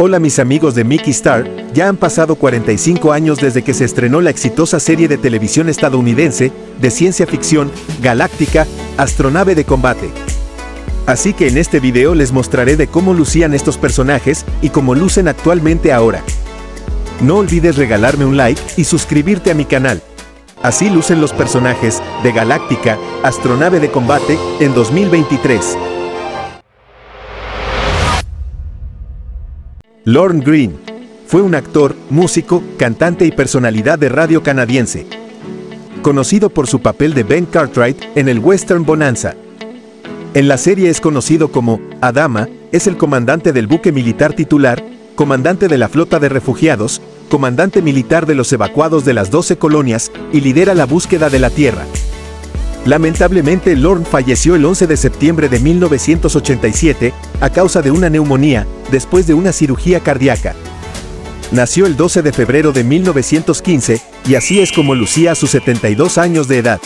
Hola mis amigos de Miky Star, ya han pasado 45 años desde que se estrenó la exitosa serie de televisión estadounidense de ciencia ficción, Galáctica, astronave de combate. Así que en este video les mostraré de cómo lucían estos personajes y cómo lucen actualmente ahora. No olvides regalarme un like y suscribirte a mi canal. Así lucen los personajes de Galáctica, astronave de combate, en 2023. Lorne Greene fue un actor, músico, cantante y personalidad de radio canadiense, conocido por su papel de Ben Cartwright en el western Bonanza. En la serie es conocido como Adama, es el comandante del buque militar titular, comandante de la flota de refugiados, comandante militar de los evacuados de las 12 colonias y lidera la búsqueda de la Tierra. Lamentablemente, Lorne falleció el 11 de septiembre de 1987 a causa de una neumonía, después de una cirugía cardíaca. Nació el 12 de febrero de 1915, y así es como lucía a sus 72 años de edad.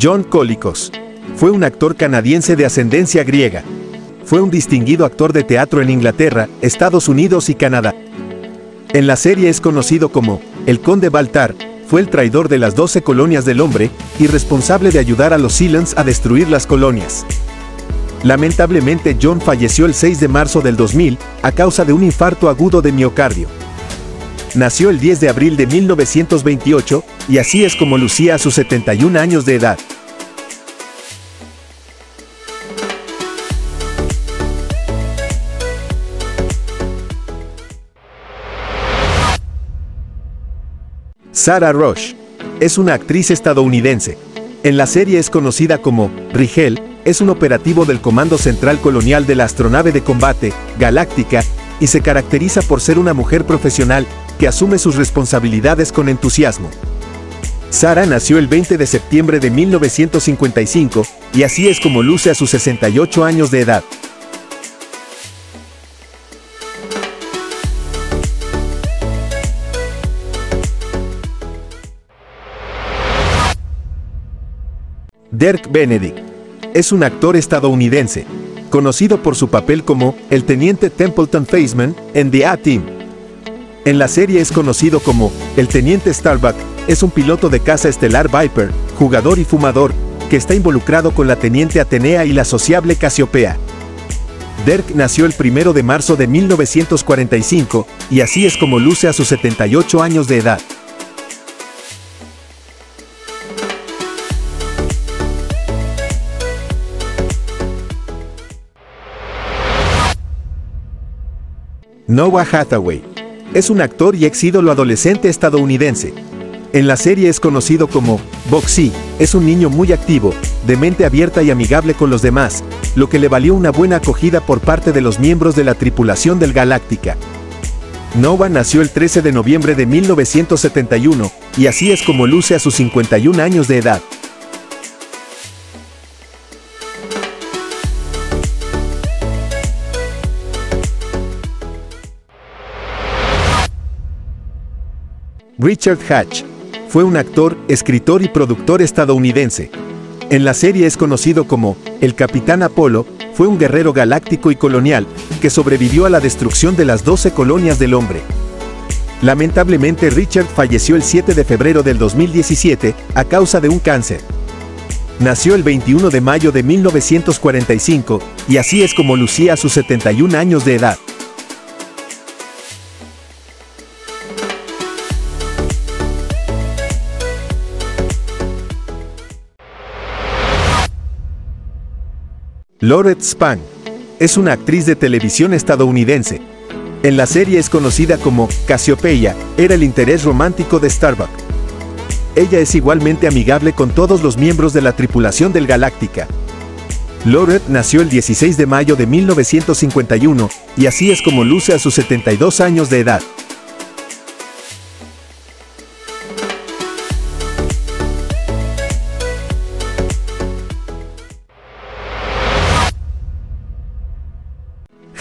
John Colicos fue un actor canadiense de ascendencia griega. Fue un distinguido actor de teatro en Inglaterra, Estados Unidos y Canadá. En la serie es conocido como el Conde Baltar, fue el traidor de las 12 colonias del hombre y responsable de ayudar a los cylons a destruir las colonias. Lamentablemente, John falleció el 6 de marzo del 2000 a causa de un infarto agudo de miocardio. Nació el 10 de abril de 1928 y así es como lucía a sus 71 años de edad. Sarah Roche es una actriz estadounidense. En la serie es conocida como Rigel, es un operativo del Comando Central Colonial de la astronave de combate, Galáctica, y se caracteriza por ser una mujer profesional que asume sus responsabilidades con entusiasmo. Sarah nació el 20 de septiembre de 1955, y así es como luce a sus 68 años de edad. Dirk Benedict es un actor estadounidense, conocido por su papel como el Teniente Templeton Faceman en The A-Team. En la serie es conocido como el Teniente Starbuck, es un piloto de caza estelar Viper, jugador y fumador, que está involucrado con la Teniente Atenea y la sociable Casiopea. Dirk nació el 1 de marzo de 1945, y así es como luce a sus 78 años de edad. Noah Hathaway es un actor y ex ídolo adolescente estadounidense. En la serie es conocido como Boxy, es un niño muy activo, de mente abierta y amigable con los demás, lo que le valió una buena acogida por parte de los miembros de la tripulación del Galáctica. Noah nació el 13 de noviembre de 1971, y así es como luce a sus 51 años de edad. Richard Hatch fue un actor, escritor y productor estadounidense. En la serie es conocido como el Capitán Apolo, fue un guerrero galáctico y colonial que sobrevivió a la destrucción de las 12 colonias del hombre. Lamentablemente, Richard falleció el 7 de febrero del 2017 a causa de un cáncer. Nació el 21 de mayo de 1945 y así es como lucía a sus 71 años de edad. Lorette Spang es una actriz de televisión estadounidense. En la serie es conocida como Cassiopeia, era el interés romántico de Starbuck. Ella es igualmente amigable con todos los miembros de la tripulación del Galáctica. Lorette nació el 16 de mayo de 1951, y así es como luce a sus 72 años de edad.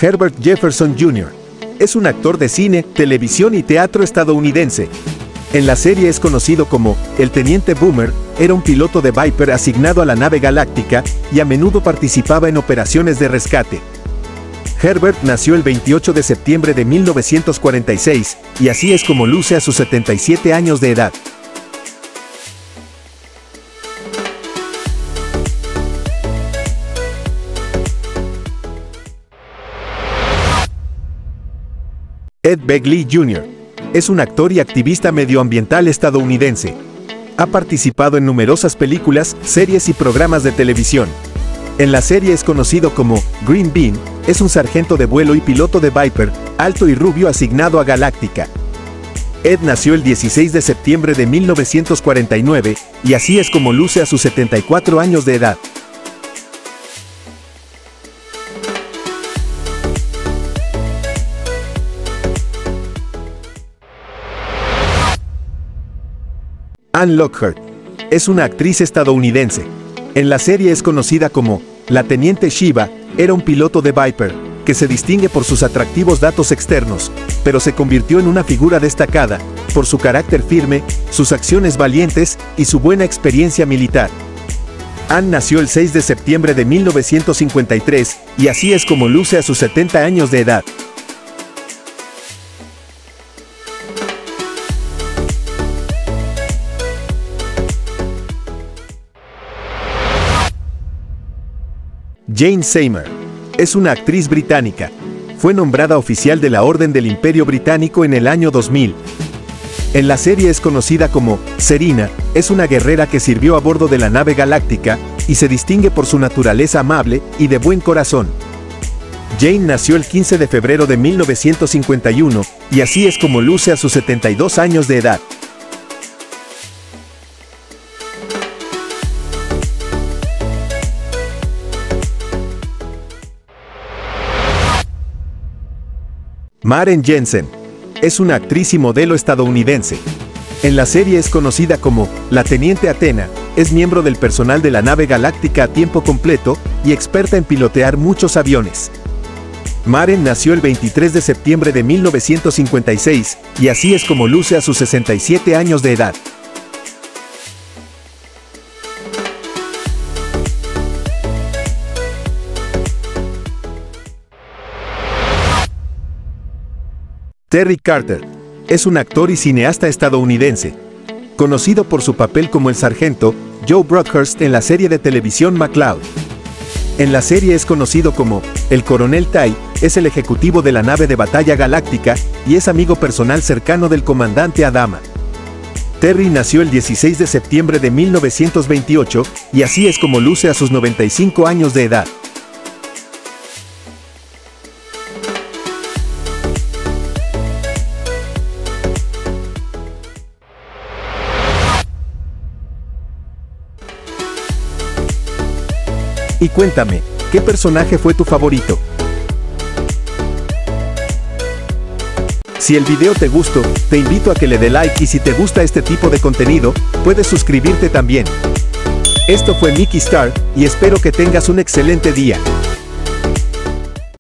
Herbert Jefferson Jr. es un actor de cine, televisión y teatro estadounidense. En la serie es conocido como el Teniente Boomer, era un piloto de Viper asignado a la nave galáctica y a menudo participaba en operaciones de rescate. Herbert nació el 28 de septiembre de 1946, y así es como luce a sus 77 años de edad. Ed Begley Jr. es un actor y activista medioambiental estadounidense. Ha participado en numerosas películas, series y programas de televisión. En la serie es conocido como Green Bean, es un sargento de vuelo y piloto de Viper, alto y rubio asignado a Galáctica. Ed nació el 16 de septiembre de 1949, y así es como luce a sus 74 años de edad. Anne Lockhart es una actriz estadounidense. En la serie es conocida como la Teniente Shiva, era un piloto de Viper, que se distingue por sus atractivos datos externos, pero se convirtió en una figura destacada por su carácter firme, sus acciones valientes y su buena experiencia militar. Anne nació el 6 de septiembre de 1953, y así es como luce a sus 70 años de edad. Jane Seymour es una actriz británica. Fue nombrada oficial de la Orden del Imperio Británico en el año 2000. En la serie es conocida como Serena, es una guerrera que sirvió a bordo de la nave galáctica y se distingue por su naturaleza amable y de buen corazón. Jane nació el 15 de febrero de 1951 y así es como luce a sus 72 años de edad. Maren Jensen es una actriz y modelo estadounidense. En la serie es conocida como la Teniente Athena, es miembro del personal de la nave galáctica a tiempo completo y experta en pilotear muchos aviones. Maren nació el 23 de septiembre de 1956, y así es como luce a sus 67 años de edad. Terry Carter es un actor y cineasta estadounidense, conocido por su papel como el sargento Joe Broadhurst en la serie de televisión McCloud. En la serie es conocido como el Coronel Ty, es el ejecutivo de la nave de batalla galáctica y es amigo personal cercano del comandante Adama. Terry nació el 16 de septiembre de 1928, y así es como luce a sus 95 años de edad. Y cuéntame, ¿qué personaje fue tu favorito? Si el video te gustó, te invito a que le dé like, y si te gusta este tipo de contenido, puedes suscribirte también. Esto fue Miky Star, y espero que tengas un excelente día.